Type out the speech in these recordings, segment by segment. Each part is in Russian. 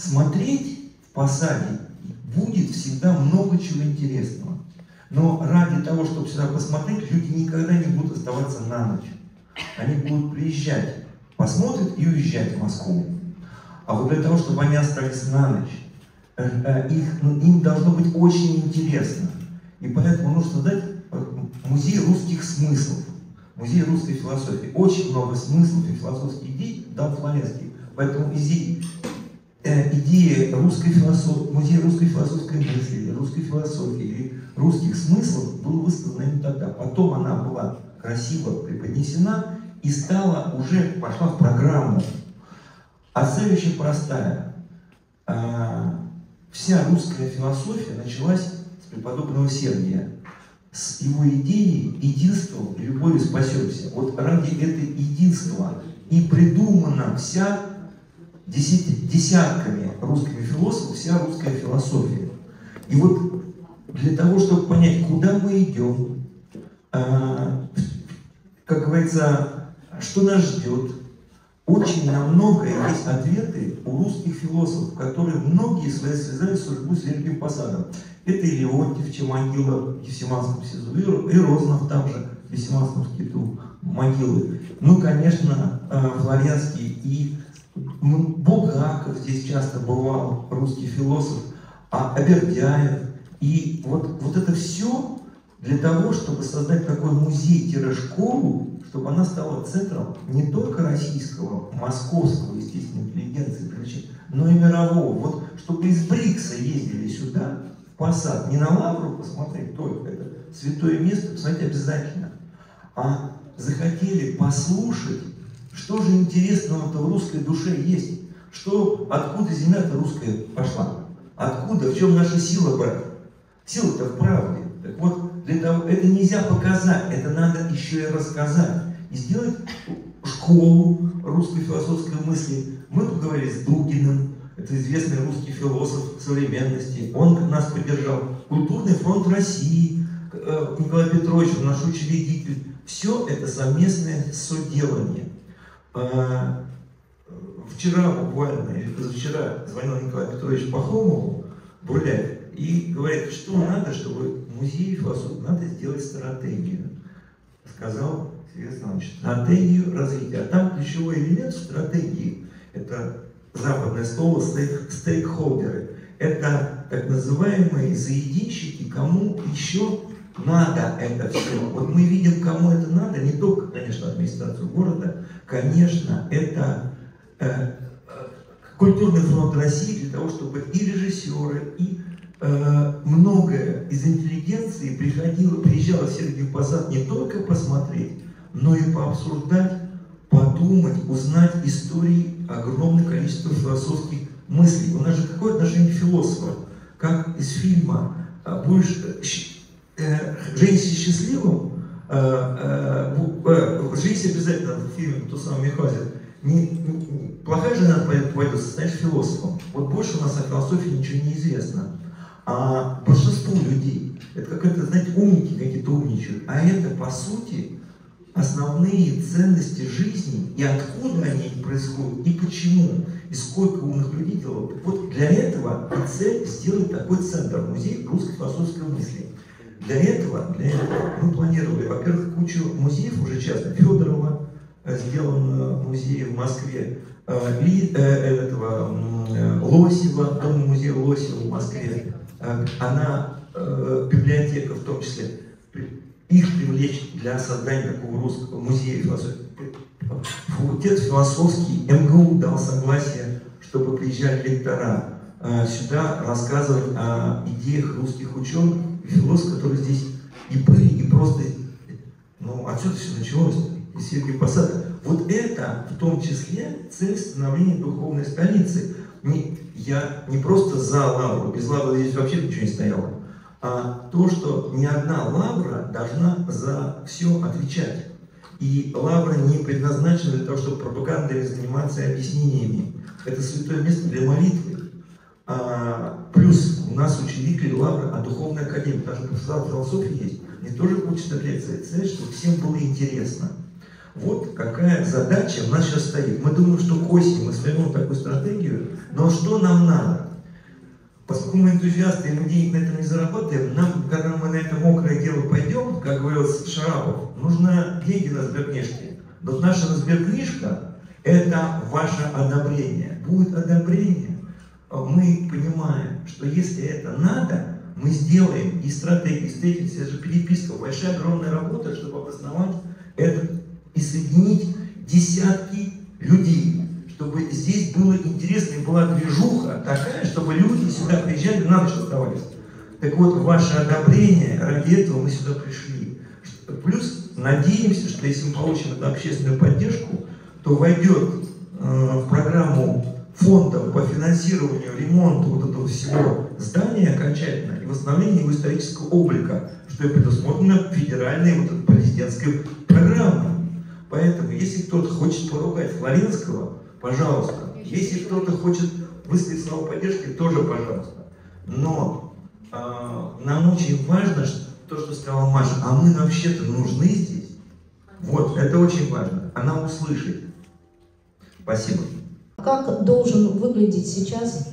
смотреть в Посаде будет всегда много чего интересного. Но ради того, чтобы сюда посмотреть, люди никогда не будут оставаться на ночь. Они будут приезжать, посмотрят и уезжать в Москву. А вот для того, чтобы они остались на ночь, им должно быть очень интересно. И поэтому нужно создать музей русских смыслов, музей русской философии. Очень много смыслов и философских идей дал Флоренский. Поэтому идеи русской философии, музей русской философской мысли, русской философии или русских смыслов была высказана тогда. Потом она была красиво преподнесена и стала уже, пошла в программу. А цель очень простая. Вся русская философия началась с преподобного Сергия. С его идеей единством и любовью спасемся. Вот ради этого единства и придумана вся десятками русских философов вся русская философия. И вот для того, чтобы понять, куда мы идем, как говорится, что нас ждет, очень на многое есть ответы у русских философов, которые многие свои связали судьбу с Сергиевым Посадом. Это и Леонтьев, чья могила в Гефсиманском СИЗО, и Розанов там же, в Гефсиманском скиту могилы. Ну, конечно, Флоренский и Булгаков здесь часто бывал, русский философ, а Бердяев. И вот это все для того, чтобы создать такой музей-школу, чтобы она стала центром не только российского, московского, естественно, интеллигенции, но и мирового. Вот чтобы из Брикса ездили сюда, в Посад, не на Лавру посмотреть только, это святое место, посмотреть обязательно, а захотели послушать, что же интересного-то в русской душе есть, откуда земля-то русская пошла, откуда, в чем наша сила, брат. Сила-то в правде. Так вот, для того, это нельзя показать, это надо еще и рассказать. И сделать школу русской философской мысли. Мы поговорили с Дугиным, это известный русский философ современности, он нас поддержал. Культурный фронт России, Николай Петрович, наш учредитель. Все это совместное соделание. Вчера буквально, или позавчера, звонил Николай Петрович Пахомову, Бурляй, и говорит, что надо, чтобы музей философии, надо сделать стратегию. Сказал Сергей Александрович, стратегию развития. А там ключевой элемент стратегии, это западное слово стейкхолдеры, это так называемые заединщики, кому еще надо это все. Вот мы видим, кому это надо, не только, конечно, администрацию города, конечно, это культурный фронт России для того, чтобы и режиссеры, и многое из интеллигенции приезжало в Сергиев Посад не только посмотреть, но и пообсуждать, подумать, узнать истории огромное количество философских мыслей. У нас же какое отношение к философу? Как из фильма «Будешь женщине счастливым», «Женщине обязательно» в фильме, тот самый Михазин, плохая жена пойдет, станешь философом. Вот больше у нас о философии ничего не известно. А большинству людей, это какая-то, знаете, умники какие-то умничают, а это, по сути, основные ценности жизни, и откуда они происходят, и почему, и сколько умных людей делают. Вот для этого цель сделать такой центр, музей русской философской мысли. Для этого мы планировали, во-первых, кучу музеев уже часто, Федорова, сделан музей в Москве, Лосева, дом-музей Лосева в Москве, она, библиотека в том числе, их привлечь для создания такого русского музея философии. Факультет философский МГУ дал согласие, чтобы приезжали лектора сюда рассказывать о идеях русских ученых и философов, которые здесь и были, и просто, ну, отсюда все началось, из Сергиева Посада. Вот это, в том числе, цель становления духовной столицы. Я не просто за лавру, без лавры здесь вообще ничего не стояло, а то, что ни одна лавра должна за все отвечать. И лавра не предназначена для того, чтобы пропагандой заниматься и объяснениями. Это святое место для молитвы. Плюс у нас учредители лавры, а духовная академия, даже профессор философии есть, они тоже учат лекции. Цель, чтобы всем было интересно. Вот какая задача у нас сейчас стоит. Мы думаем, что к осени мы свернем такую стратегию, но что нам надо? Поскольку мы энтузиасты и мы денег на этом не зарабатываем, нам, когда мы на это мокрое дело пойдем, как говорил Шарапов, нужно деньги на сберкнижки. Но наша сберкнижка – это ваше одобрение. Будет одобрение, мы понимаем, что если это надо, мы сделаем и стратегии, встретимся, это же переписка, большая огромная работа, чтобы обосновать этот и соединить десятки людей, чтобы здесь было интересно и была движуха такая, чтобы люди сюда приезжали, на ночь оставались. Так вот, ваше одобрение, ради этого мы сюда пришли. Плюс надеемся, что если мы получим эту общественную поддержку, то войдет в программу фондов по финансированию, ремонту вот этого всего здания окончательно и восстановлению его исторического облика, что и предусмотрено федеральной вот этой президентской программой. Поэтому, если кто-то хочет поругать Флоренского, пожалуйста. Если кто-то хочет высказать слова поддержки, тоже пожалуйста. Но нам очень важно то, что сказала Маша. А мы вообще-то нужны здесь. Вот, это очень важно. Она услышит. Спасибо. Как должен выглядеть сейчас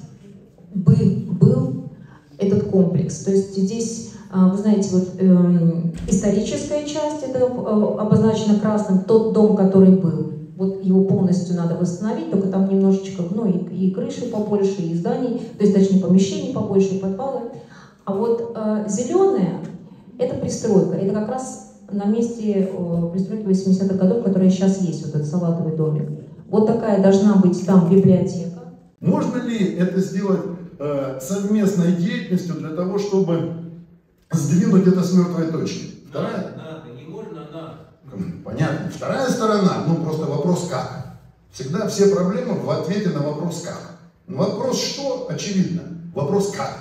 был этот комплекс? То есть здесь... Вы знаете, вот историческая часть, это обозначено красным, тот дом, который был. Вот его полностью надо восстановить, только там немножечко, ну и крыши побольше, и зданий, то есть точнее помещений побольше, и подвалы. А вот зеленая, это пристройка, это как раз на месте пристройки 80-х годов, которая сейчас есть, вот этот салатовый домик. Вот такая должна быть там библиотека. Можно ли это сделать совместной деятельностью для того, чтобы... сдвинуть это с мертвой точки? Вторая? Надо, не можно, надо. Понятно. Вторая сторона, ну просто вопрос как. Всегда все проблемы в ответе на вопрос как. Вопрос что, очевидно. Вопрос как.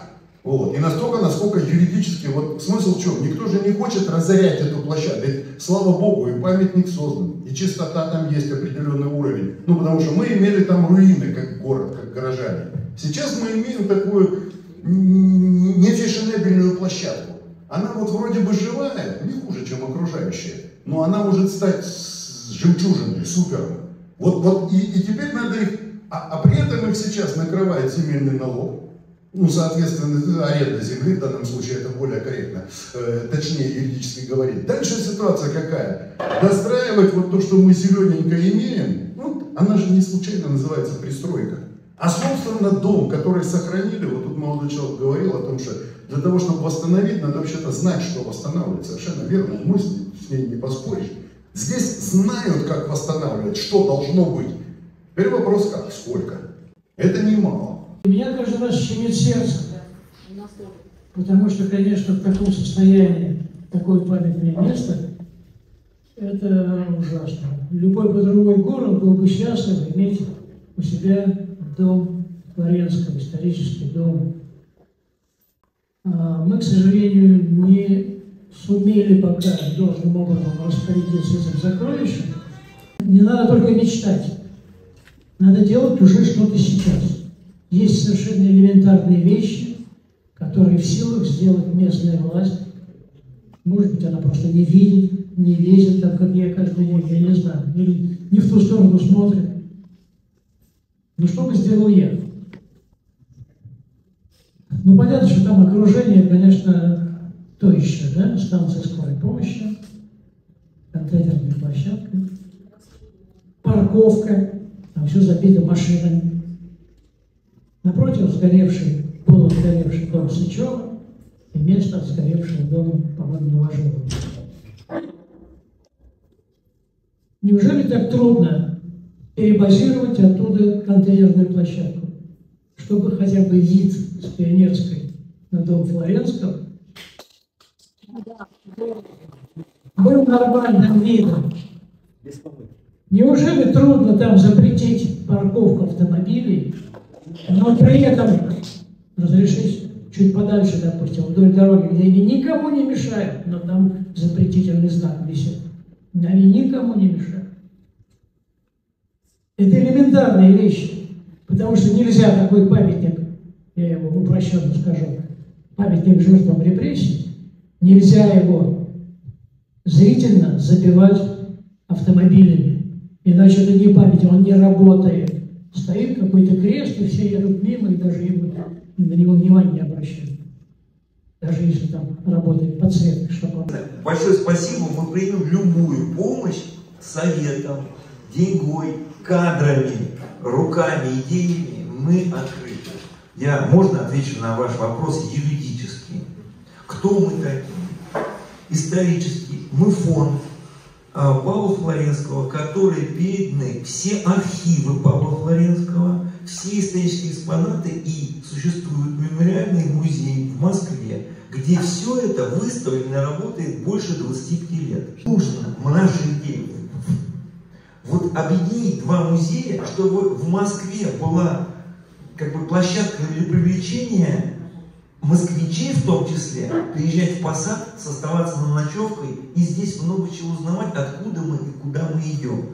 Вот. И настолько, насколько юридически, вот смысл в чем? Никто же не хочет разорять эту площадь. Ведь, слава богу, и памятник создан, и чистота там есть определенный уровень. Ну потому что мы имели там руины, как город, как горожане. Сейчас мы имеем такую нефешенебельную площадку. Она вот вроде бы живая, не хуже, чем окружающая, но она может стать жемчужиной, супером. Вот и теперь надо их, а при этом их сейчас накрывает земельный налог, ну, соответственно, аренда земли, в данном случае это более корректно, точнее юридически говорить. Дальше ситуация какая? Достраивать вот то, что мы зелененько имеем, ну, она же не случайно называется пристройка. А, собственно, дом, который сохранили, вот тут молодой человек говорил о том, что для того, чтобы восстановить, надо вообще-то знать, что восстанавливать. Совершенно верно, мы с ней не поспоришь. Здесь знают, как восстанавливать, что должно быть. Теперь вопрос как, сколько? Это немало. Меня каждый раз щемит сердце, потому что, конечно, в таком состоянии, такое памятное место, это ужасно. Любой другой город был бы счастлив иметь у себя дом Флоренского, исторический дом. Мы, к сожалению, не сумели пока должным образом распорядиться этим сокровищем. Не надо только мечтать. Надо делать уже что-то сейчас. Есть совершенно элементарные вещи, которые в силах сделать местная власть. Может быть, она просто не видит, не лезет, так как я каждый день, я не знаю. Или не в ту сторону смотрит. Ну что бы сделал я? Ну понятно, что там окружение, конечно, то еще, да? Станция скорой помощи, контейнерная площадка, парковка, там все забито машинами. Напротив сгоревший, полусгоревший дом Сычёва и место сгоревшего дома, по-моему, Новожилова. Неужели так трудно перебазировать оттуда контейнерную площадку, чтобы хотя бы вид с Пионерской на дом Флоренского был нормальным видом? Неужели трудно там запретить парковку автомобилей, но при этом разрешить чуть подальше, допустим, вдоль дороги, где они никому не мешают, но там запретительный знак висит, они никому не мешают? Это элементарные вещи, потому что нельзя такой памятник, я его упрощенно скажу, памятник жертвам репрессий, нельзя его зрительно забивать автомобилем. автомобилями. Иначе это не память, он не работает. Стоит какой-то крест, и все едут мимо, и даже его, на него внимания не обращают. Даже если там работает подсветка, чтобы... Большое спасибо, мы примем любую помощь советом, деньгой, кадрами, руками, идеями. Мы открыты. Я, можно, отвечу на ваш вопрос юридически. Кто мы такие? Исторически мы фонд Павла Флоренского, который переданы все архивы Павла Флоренского, все исторические экспонаты, и существует мемориальный музей в Москве, где все это выставлено, работает больше 25 лет. Нужно наши идеи. Вот объединить два музея, чтобы в Москве была как бы площадка для привлечения москвичей, в том числе, приезжать в Посад, оставаться на ночевкой и здесь много чего узнавать, откуда мы и куда мы идем.